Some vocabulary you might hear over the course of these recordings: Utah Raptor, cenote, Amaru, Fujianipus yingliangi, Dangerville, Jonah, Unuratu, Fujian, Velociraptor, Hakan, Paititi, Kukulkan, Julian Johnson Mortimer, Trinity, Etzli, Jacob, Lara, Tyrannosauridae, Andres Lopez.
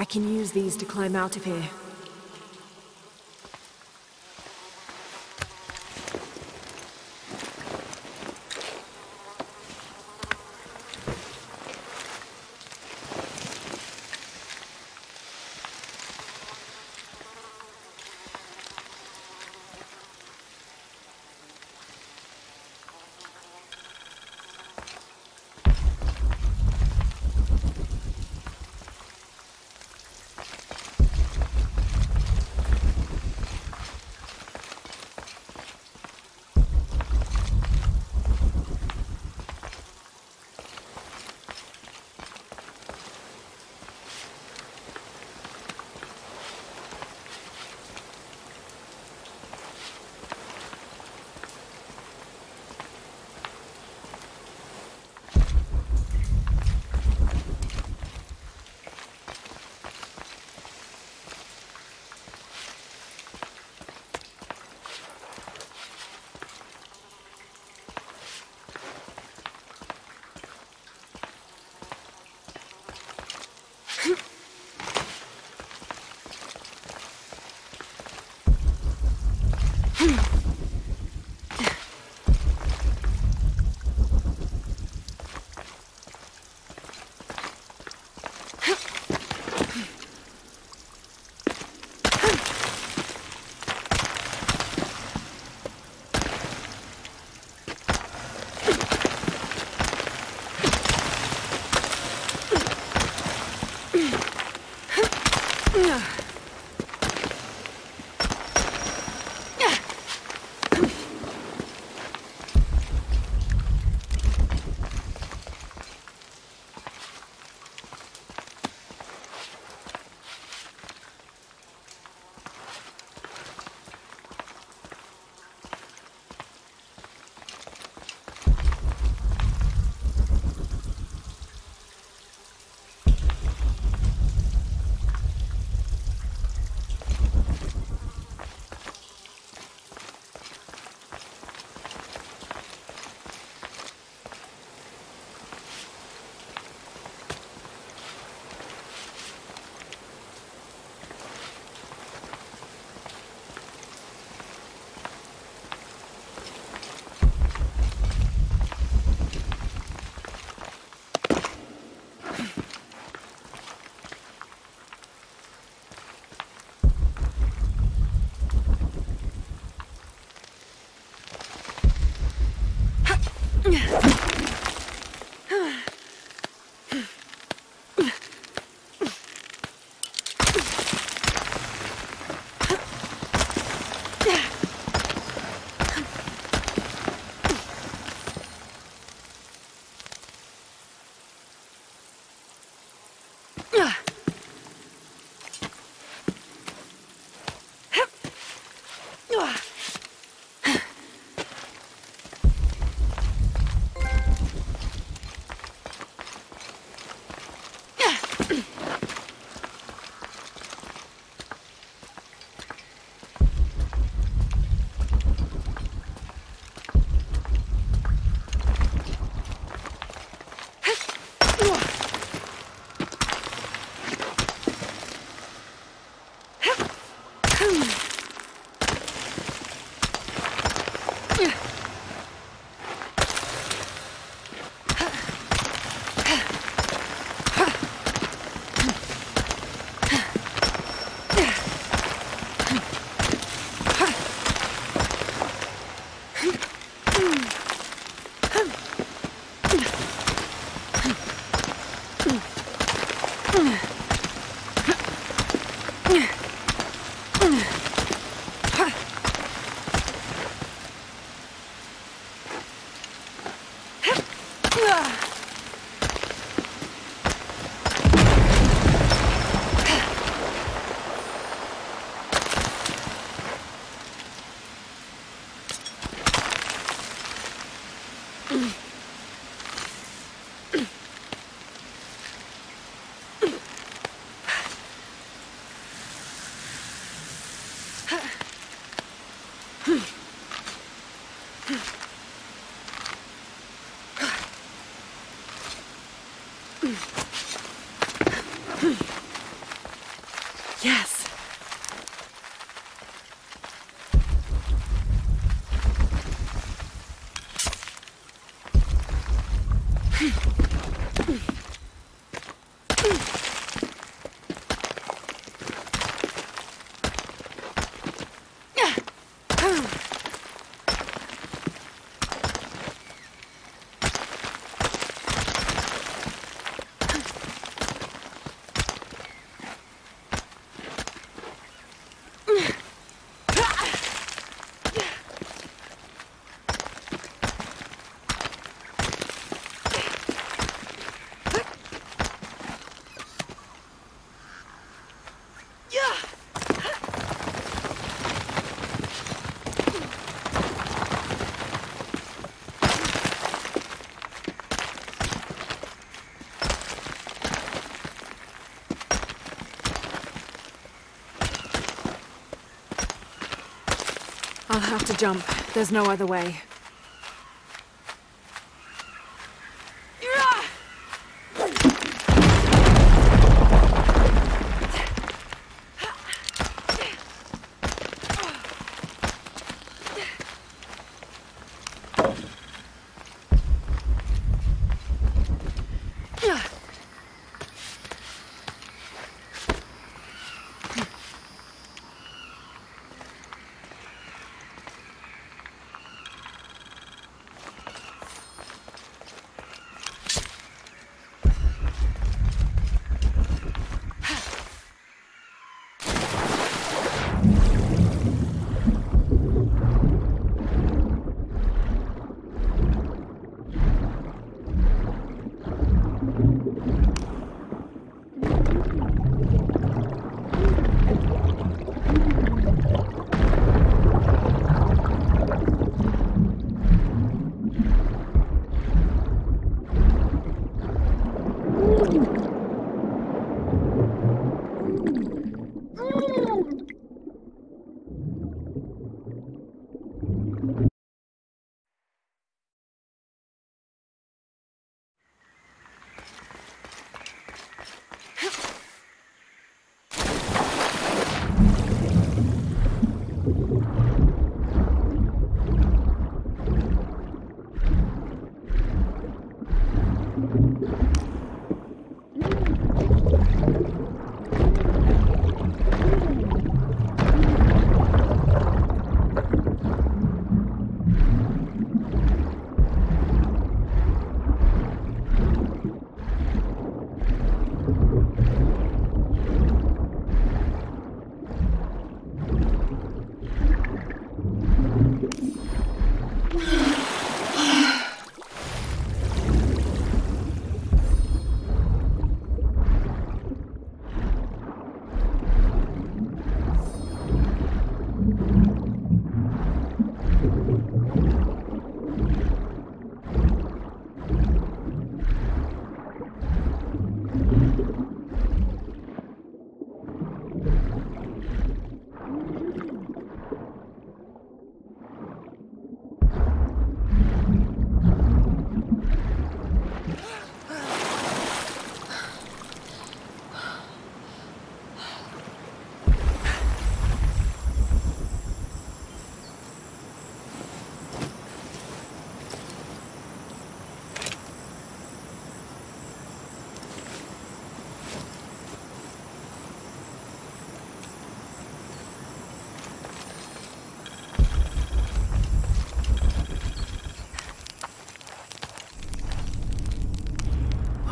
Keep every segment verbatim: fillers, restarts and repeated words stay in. I can use these to climb out of here. Hmm. I'll have to jump. There's no other way.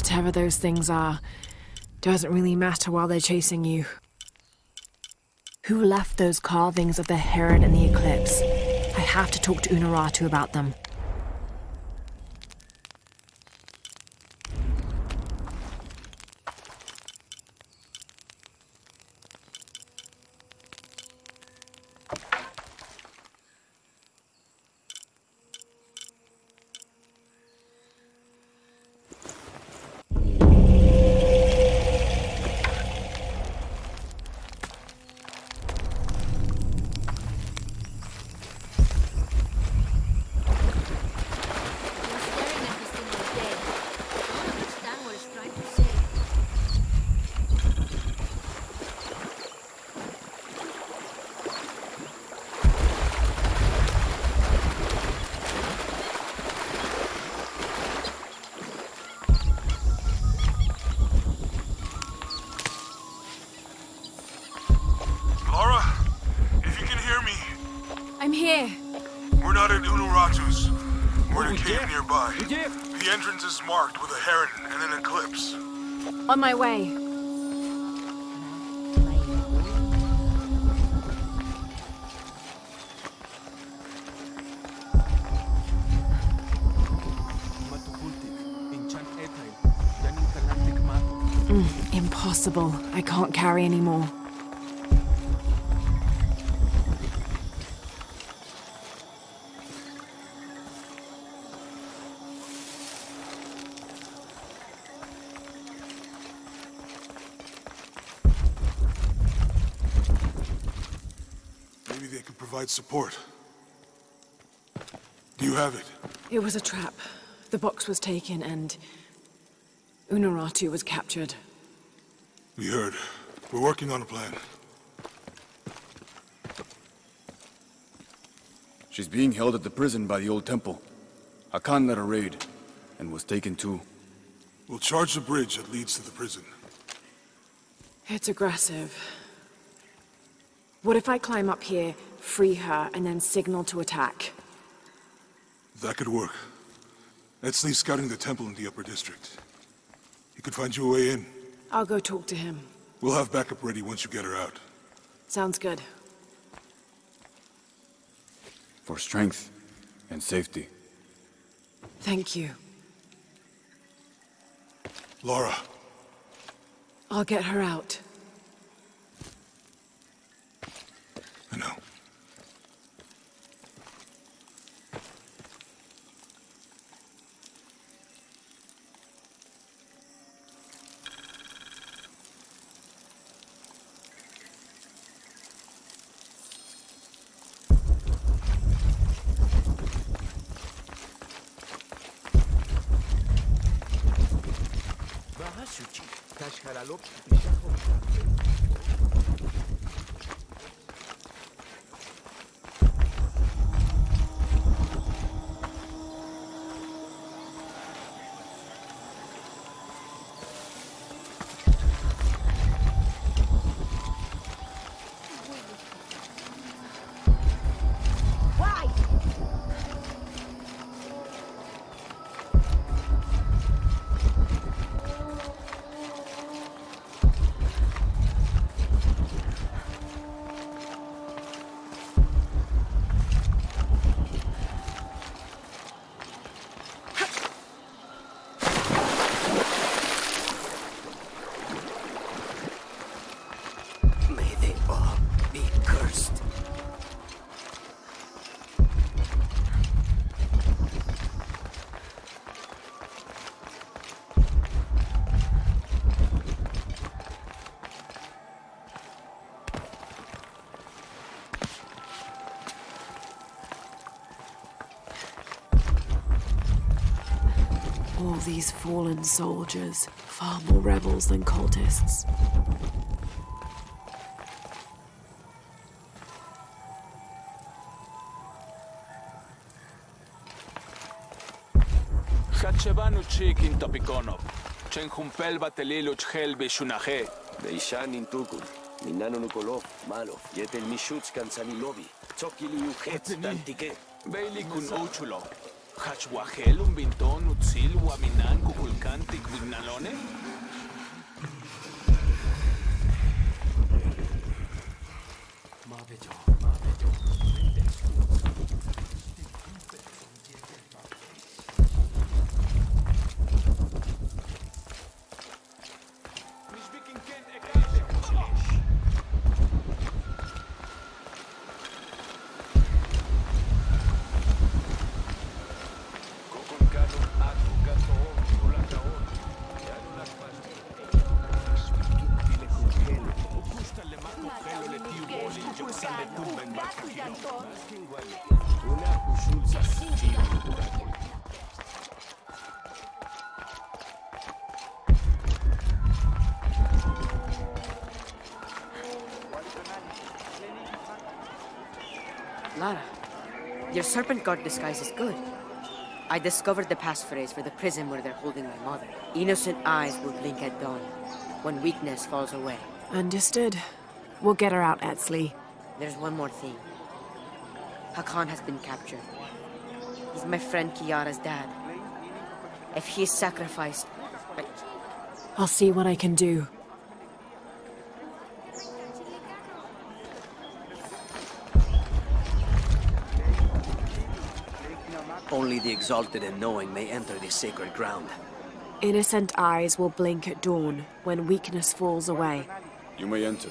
Whatever those things are, doesn't really matter while they're chasing you. Who left those carvings of the heron and the eclipse? I have to talk to Unuratu about them. cave nearby. The entrance is marked with a heron and an eclipse. On my way. Mm, impossible. I can't carry any more. Support. Do you have it? It was a trap. The box was taken and Unuratu was captured. We heard. We're working on a plan. She's being held at the prison by the old temple. Hakan led a raid and was taken too. We'll charge the bridge that leads to the prison. It's aggressive. What if I climb up here, free her, and then signal to attack? That could work. Etzli's scouting the temple in the upper district. He could find you a way in. I'll go talk to him. We'll have backup ready once you get her out. Sounds good. For strength and safety. Thank you. Lara. I'll get her out. I know. These fallen soldiers, far more rebels than cultists. Hachebanu chik in Topikono, Chenhumpel Bateliluch Helbe Shunahe, Beishan in Tukun, Minanukolov, Malo, Yetel Mishuts Kansanilovi, Tokiliu Het Antike, Beilikun Ochulo. Hachwahel, un bintón, utzil, guaminan, Kukulkan, Tignalone. Lara, your serpent god disguise is good. I discovered the passphrase for the prison where they're holding my mother. Innocent eyes will blink at dawn, when weakness falls away. Understood. We'll get her out, Etzli. There's one more thing. Hakan has been captured. is my friend Kiara's dad. If he's sacrificed, but... I'll see what I can do. Only the exalted and knowing may enter this sacred ground. Innocent eyes will blink at dawn when weakness falls away. You may enter.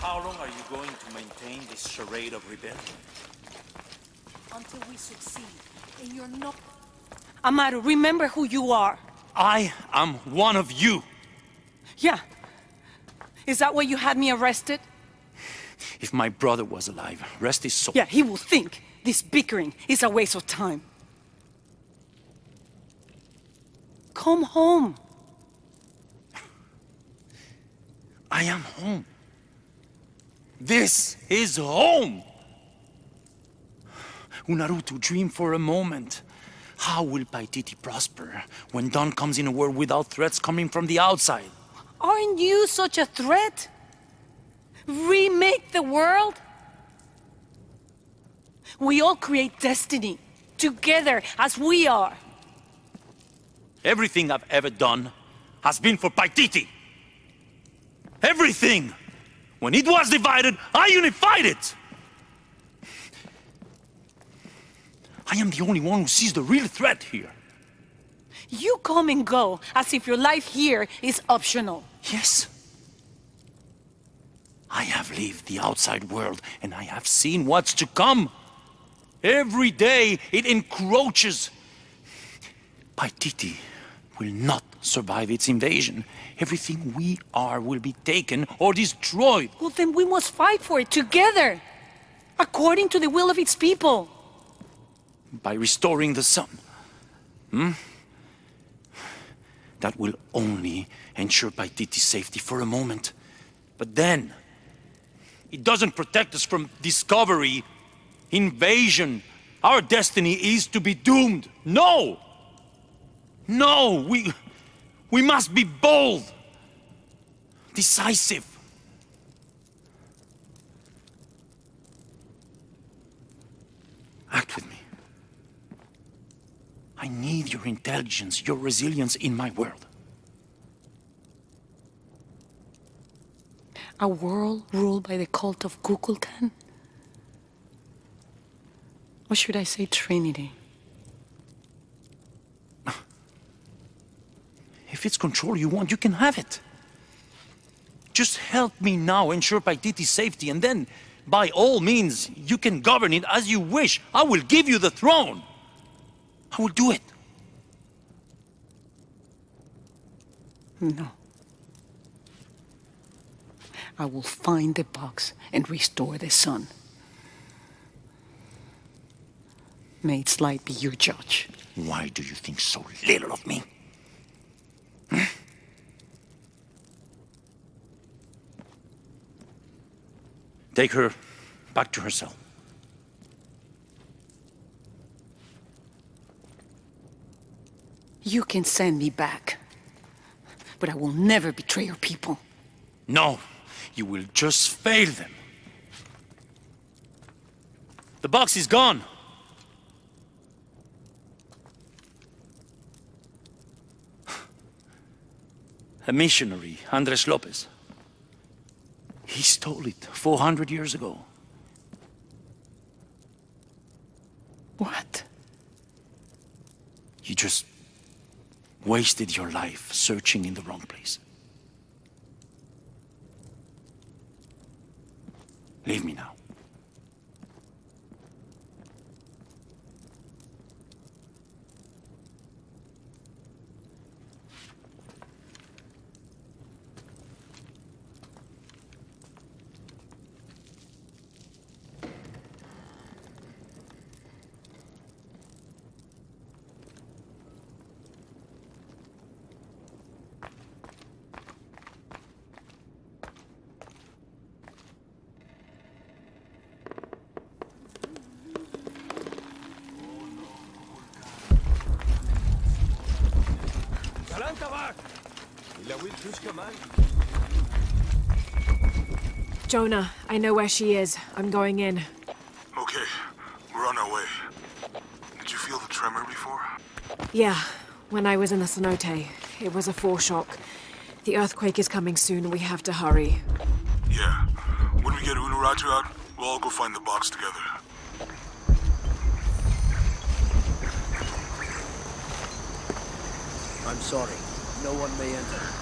How long are you going to maintain this charade of rebellion? Until we succeed, and you're not... Amaru, remember who you are! I am one of you! Yeah. Is that why you had me arrested? If my brother was alive, rest his soul... Yeah, he will think this bickering is a waste of time. Come home. I am home. This is home! Unuratu, dream for a moment. How will Paititi prosper when dawn comes in a world without threats coming from the outside? Aren't you such a threat? Remake the world? We all create destiny, together, as we are. Everything I've ever done has been for Paititi. Everything! When it was divided, I unified it! I am the only one who sees the real threat here. You come and go, as if your life here is optional. Yes. I have lived the outside world, and I have seen what's to come. Every day, it encroaches. Paititi will not survive its invasion. Everything we are will be taken or destroyed. Well, then we must fight for it together, according to the will of its people. By restoring the sun. Hmm? That will only ensure Paititi's safety for a moment. But then, it doesn't protect us from discovery, invasion. Our destiny is to be doomed. No! No! We, we must be bold, decisive. Act with me. I need your intelligence, your resilience in my world. A world ruled by the cult of Kukulkan? Or should I say Trinity? If it's control you want, you can have it. Just help me now ensure Paititi's safety, and then, by all means, you can govern it as you wish. I will give you the throne. I will do it. No. I will find the box and restore the sun. May its light be your judge. Why do you think so little of me? Huh? Take her back to her cell. You can send me back, but I will never betray your people. No, you will just fail them. The box is gone. A missionary, Andres Lopez. He stole it four hundred years ago. What? You just... wasted your life searching in the wrong place. Leave me now. Jonah, I know where she is. I'm going in. Okay, we're on our way. Did you feel the tremor before? Yeah, when I was in the cenote. It was a foreshock. The earthquake is coming soon, we have to hurry. Yeah, when we get Unuratu out, we'll all go find the box together. I'm sorry, no one may enter.